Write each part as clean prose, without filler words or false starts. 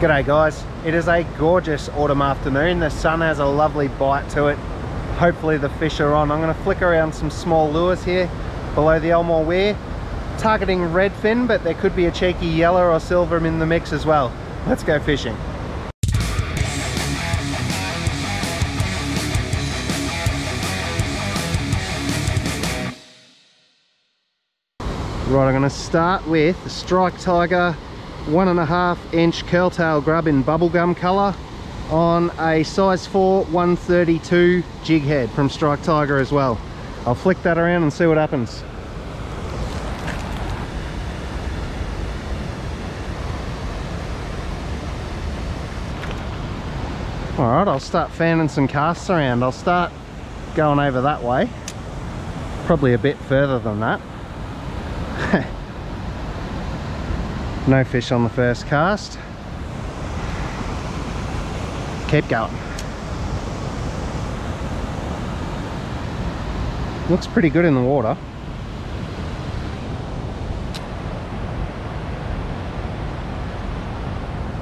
G'day guys, it is a gorgeous autumn afternoon. The sun has a lovely bite to it. Hopefully the fish are on. I'm going to flick around some small lures here below the Elmore Weir, targeting redfin, but there could be a cheeky yellow or silver in the mix as well. Let's go fishing. Right, I'm going to start with the Strike Tiger 1.5 inch curltail grub in bubblegum colour on a size 4 132 jig head from Strike Tiger as well. I'll flick that around and see what happens. Alright, I'll start fanning some casts around. I'll start going over that way, probably a bit further than that. No fish on the first cast. Keep going. Looks pretty good in the water.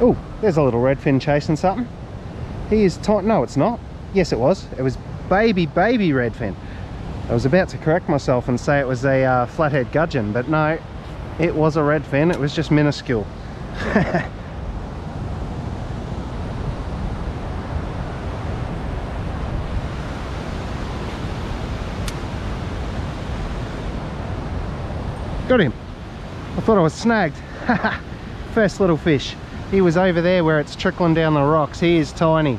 Oh, there's a little redfin chasing something. He is tight. No, it's not. Yes, it was. It was baby redfin. I was about to correct myself and say it was a flathead gudgeon, but no. It was a redfin, it was just minuscule. Got him. I thought I was snagged. First little fish. He was over there where it's trickling down the rocks. He is tiny,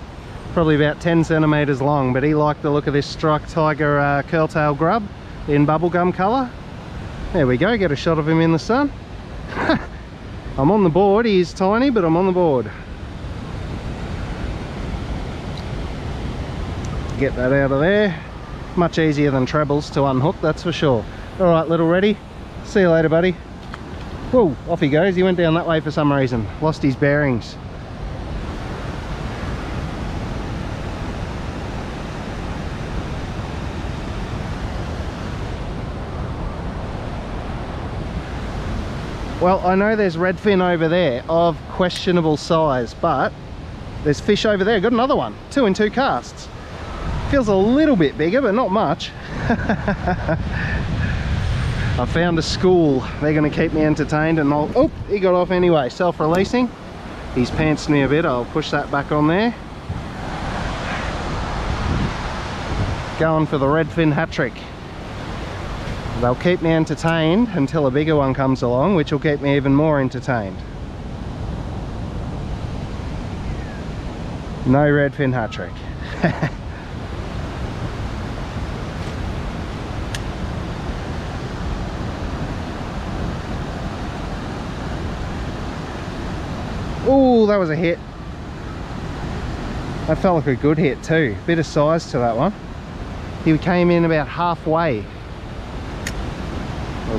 probably about 10 centimeters long, but he liked the look of this Strike Tiger curltail grub in bubblegum color. There we go, get a shot of him in the sun. I'm on the board. He is tiny, but I'm on the board. Get that out of there. Much easier than trebles to unhook, that's for sure. All right, little ready. See you later, buddy. Whoa, off he goes. He went down that way for some reason. Lost his bearings. Well, I know there's redfin over there of questionable size, but there's fish over there. Got another one, 2 in 2 casts. Feels a little bit bigger, but not much. I found a school. They're going to keep me entertained and I'll... Oh, he got off anyway, self-releasing. He's pantsed me a bit. I'll push that back on there. Going for the redfin hat trick. They'll keep me entertained until a bigger one comes along, which will keep me even more entertained. No redfin hat trick. Oh, that was a hit. That felt like a good hit too. Bit of size to that one. He came in about halfway.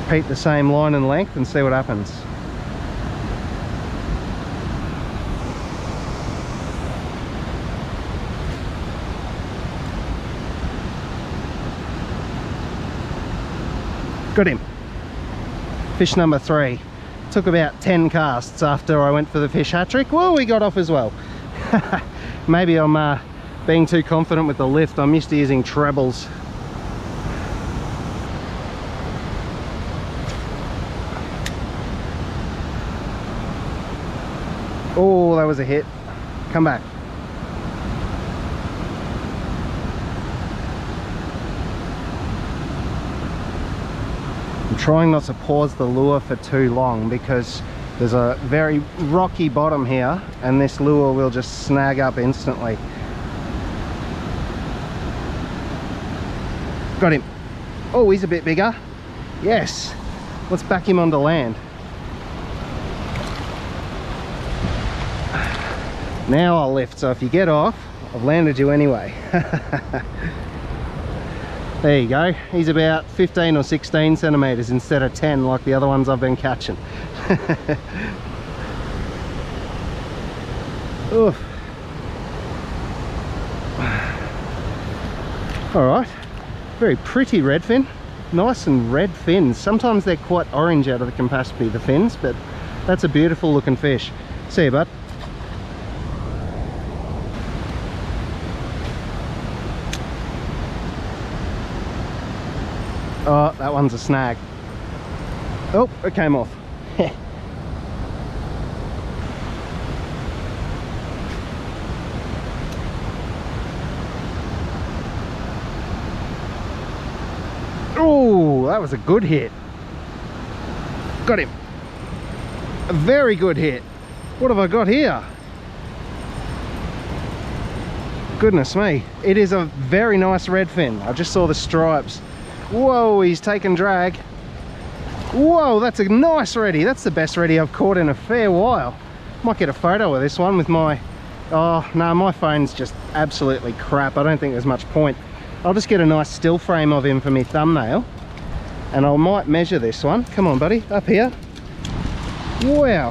Repeat the same line and length and see what happens. Got him. Fish number 3. Took about 10 casts after I went for the fish hat trick. Whoa, he got off as well. Maybe I'm being too confident with the lift. I'm used to using trebles. Oh, that was a hit. Come back. I'm trying not to pause the lure for too long because there's a very rocky bottom here and this lure will just snag up instantly. Got him. Oh, he's a bit bigger. Yes. Let's back him onto land. Now I'll lift, so if you get off, I've landed you anyway. There you go. He's about 15 or 16 centimeters instead of 10 like the other ones I've been catching. Oof. All right, very pretty redfin. Nice and red fins. Sometimes they're quite orange out of the capacity, the fins, but that's a beautiful looking fish. See you, bud. Oh, that one's a snag. Oh, it came off. Oh, that was a good hit. Got him. A very good hit. What have I got here? Goodness me, it is a very nice redfin. I just saw the stripes. Whoa, he's taking drag. Whoa, that's a nice reddy. That's the best reddy I've caught in a fair while. Might get a photo of this one with my... Oh, no, my phone's just absolutely crap. I don't think there's much point. I'll just get a nice still frame of him for my thumbnail. And I might measure this one. Come on, buddy, up here. Wow.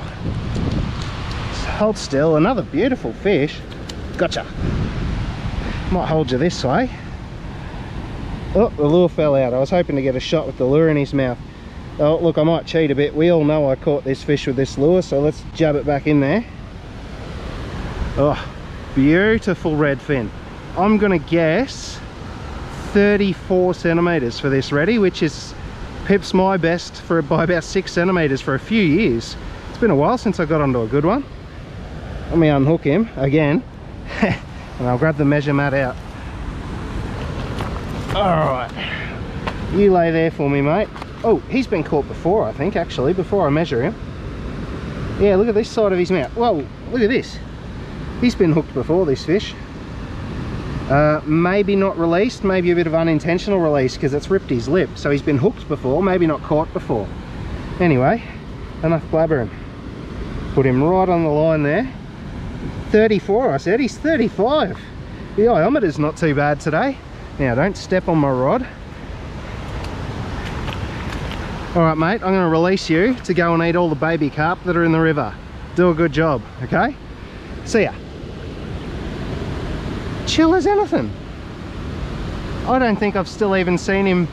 Hold still, another beautiful fish. Gotcha. Might hold you this way. Oh, the lure fell out. I was hoping to get a shot with the lure in his mouth. Oh, look, I might cheat a bit. We all know I caught this fish with this lure, so let's jab it back in there. Oh, beautiful redfin. I'm gonna guess 34 centimeters for this reddy, which is pips my best for by about 6 centimeters for a few years. It's been a while since I got onto a good one. Let me unhook him again. And I'll grab the measure mat out. Alright, you lay there for me, mate. Oh, he's been caught before, I think, actually, before I measure him. Yeah, look at this side of his mouth. Whoa, look at this. He's been hooked before, this fish. Maybe not released, maybe a bit of unintentional release because it's ripped his lip. So he's been hooked before, maybe not caught before. Anyway, enough blabbering. Put him right on the line there. 34, I said. He's 35. The iometer's not too bad today. Now don't step on my rod. All right, mate, I'm going to release you to go and eat all the baby carp that are in the river. Do a good job, okay? See ya. Chill as anything. I don't think I've still even seen him.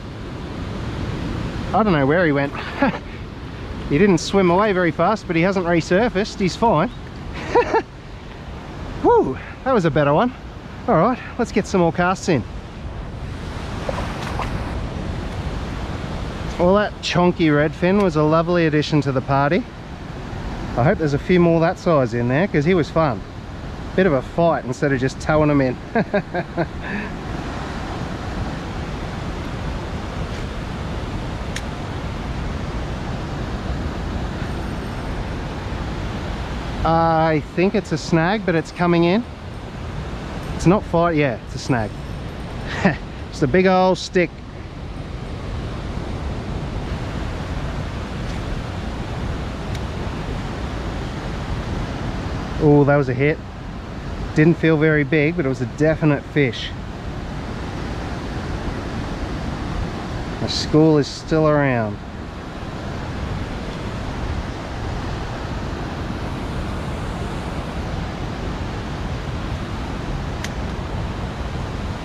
I don't know where he went. He didn't swim away very fast, but he hasn't resurfaced. He's fine. Woo, that was a better one. All right, let's get some more casts in. Well, that chonky redfin was a lovely addition to the party. I hope there's a few more that size in there because he was fun. Bit of a fight instead of just towing them in. I think it's a snag, but it's coming in. It's not fight, yeah, it's a snag. It's a big old stick. Oh, that was a hit. Didn't feel very big, but it was a definite fish. The school is still around.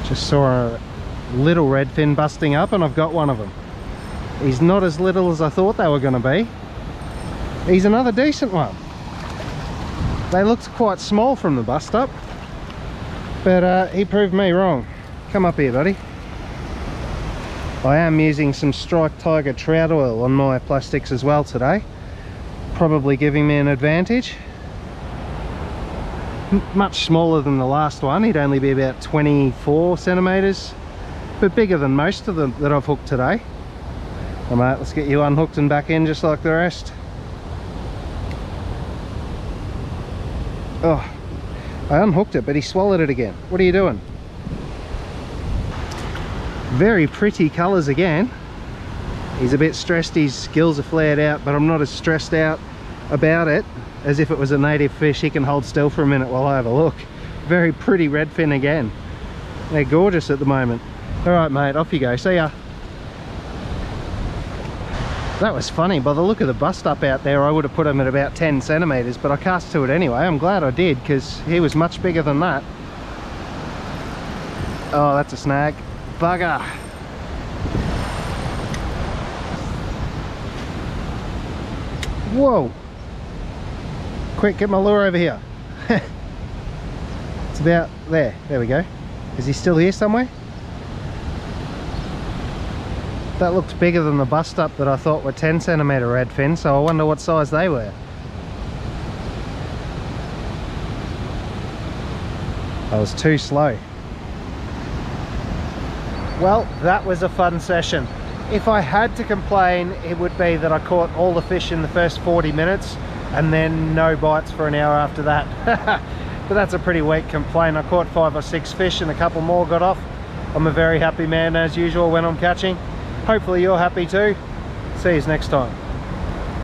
Just saw a little redfin busting up and I've got one of them. He's not as little as I thought they were going to be. He's another decent one. They looked quite small from the bust up, but he proved me wrong. Come up here, buddy. I am using some Strike Tiger trout oil on my plastics as well today. Probably giving me an advantage. Much smaller than the last one. He'd only be about 24 centimeters, but bigger than most of them that I've hooked today. All right, let's get you unhooked and back in just like the rest. Oh, I unhooked it, but he swallowed it again. What are you doing? Very pretty colors again. He's a bit stressed, his gills are flared out, but I'm not as stressed out about it as if it was a native fish. He can hold still for a minute while I have a look. Very pretty redfin again. They're gorgeous at the moment. All right, mate, off you go. See ya. That was funny. By the look of the bust up out there, I would have put him at about 10 centimeters, but I cast to it anyway. I'm glad I did because he was much bigger than that. Oh, that's a snag. Bugger. Whoa. Quick, get my lure over here. It's about there. There we go. Is he still here somewhere? That looks bigger than the bust up that I thought were 10 centimeter redfin, so I wonder what size they were. I was too slow. Well, that was a fun session. If I had to complain, it would be that I caught all the fish in the first 40 minutes and then no bites for an hour after that. But that's a pretty weak complaint. I caught 5 or 6 fish and a couple more got off. I'm a very happy man as usual when I'm catching. Hopefully you're happy too. See you next time.